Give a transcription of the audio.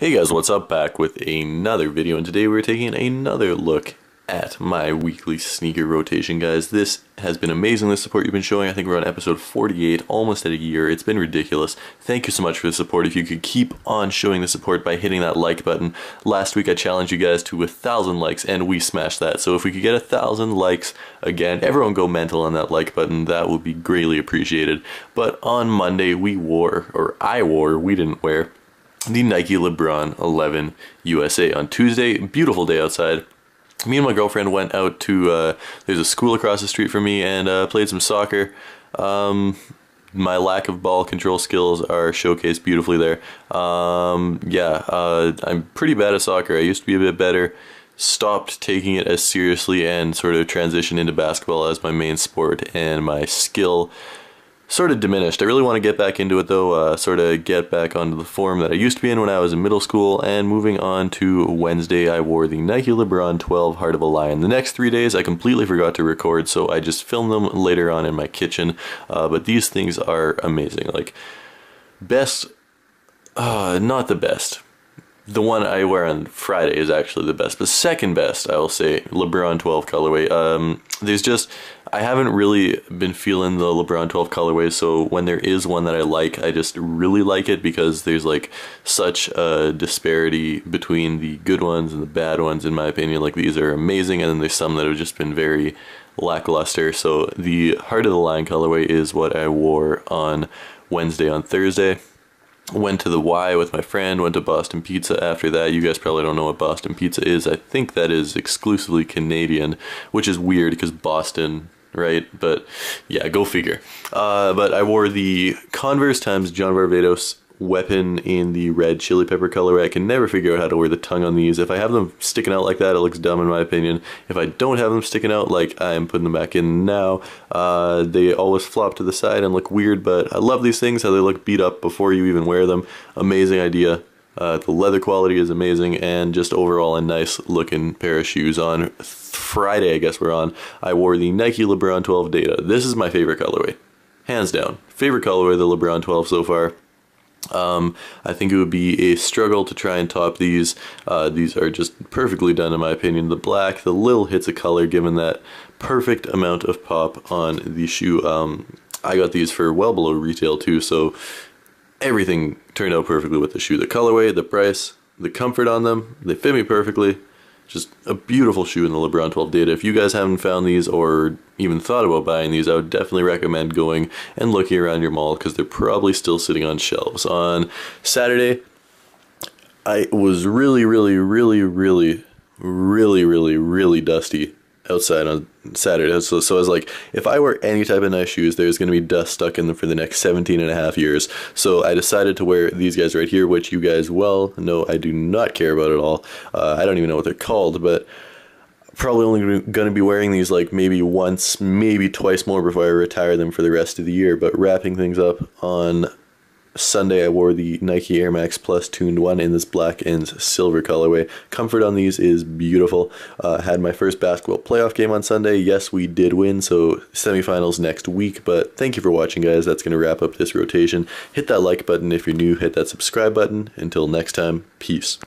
Hey guys, what's up? Back with another video, and today we're taking another look at my weekly sneaker rotation, guys. This has been amazing, the support you've been showing. I think we're on episode 48, almost at a year. It's been ridiculous. Thank you so much for the support. If you could keep on showing the support by hitting that like button. Last week I challenged you guys to 1,000 likes, and we smashed that. So if we could get 1,000 likes again, everyone go mental on that like button. That would be greatly appreciated. But on Monday we wore, or I wore, we didn't wear, the Nike LeBron 11 USA. On Tuesday, beautiful day outside, me and my girlfriend went out to, there's a school across the street from me, and played some soccer. My lack of ball control skills are showcased beautifully there. I'm pretty bad at soccer. I used to be a bit better, stopped taking it as seriously and sort of transitioned into basketball as my main sport, and my skill sort of diminished. I really want to get back into it though, sort of get back onto the form that I used to be in when I was in middle school. And moving on to Wednesday, I wore the Nike LeBron 12 Heart of a Lion. The next 3 days I completely forgot to record, so I just filmed them later on in my kitchen, but these things are amazing. Like, best, not the best. The one I wear on Friday is actually the best, but second best, I will say, LeBron 12 colorway. There's just, I haven't really been feeling the LeBron 12 colorway, so when there is one that I like, I just really like it, because there's like such a disparity between the good ones and the bad ones, in my opinion. Like, these are amazing, and then there's some that have just been very lackluster. So the Heart of the Lion colorway is what I wore on Wednesday. On Thursday, went to the Y with my friend, went to Boston Pizza after that. You guys probably don't know what Boston Pizza is. I think that is exclusively Canadian, which is weird because Boston, right? But yeah, go figure. But I wore the Converse x John Varvatos weapon in the red chili pepper colorway. I can never figure out how to wear the tongue on these. If I have them sticking out like that, it looks dumb in my opinion. If I don't have them sticking out, like I'm putting them back in now, they always flop to the side and look weird, but I love these things, how they look beat up before you even wear them. Amazing idea. The leather quality is amazing, and just overall a nice looking pair of shoes. On Friday, I guess we're on, I wore the Nike LeBron 12 Data. This is my favorite colorway. Hands down. Favorite colorway, the LeBron 12 so far. I think it would be a struggle to try and top these. These are just perfectly done in my opinion. The black, the little hits of color, given that perfect amount of pop on the shoe. I got these for well below retail too, so everything turned out perfectly with the shoe. The colorway, the price, the comfort on them, they fit me perfectly. Just a beautiful shoe in the LeBron 12 Data. If you guys haven't found these or even thought about buying these, I would definitely recommend going and looking around your mall, because they're probably still sitting on shelves. On Saturday, I was really dusty outside on Saturday. So I was like, if I wear any type of nice shoes, there's going to be dust stuck in them for the next 17.5 years. So I decided to wear these guys right here, which you guys well know I do not care about at all. I don't even know what they're called, but probably only going to be wearing these like maybe once, maybe twice more before I retire them for the rest of the year. But wrapping things up, on Sunday I wore the Nike Air Max Plus tuned one in this black and silver colorway. Comfort on these is beautiful. Had my first basketball playoff game on Sunday. Yes, we did win, so semifinals next week. But thank you for watching, guys. That's going to wrap up this rotation. Hit that like button if you're new. Hit that subscribe button. Until next time, peace.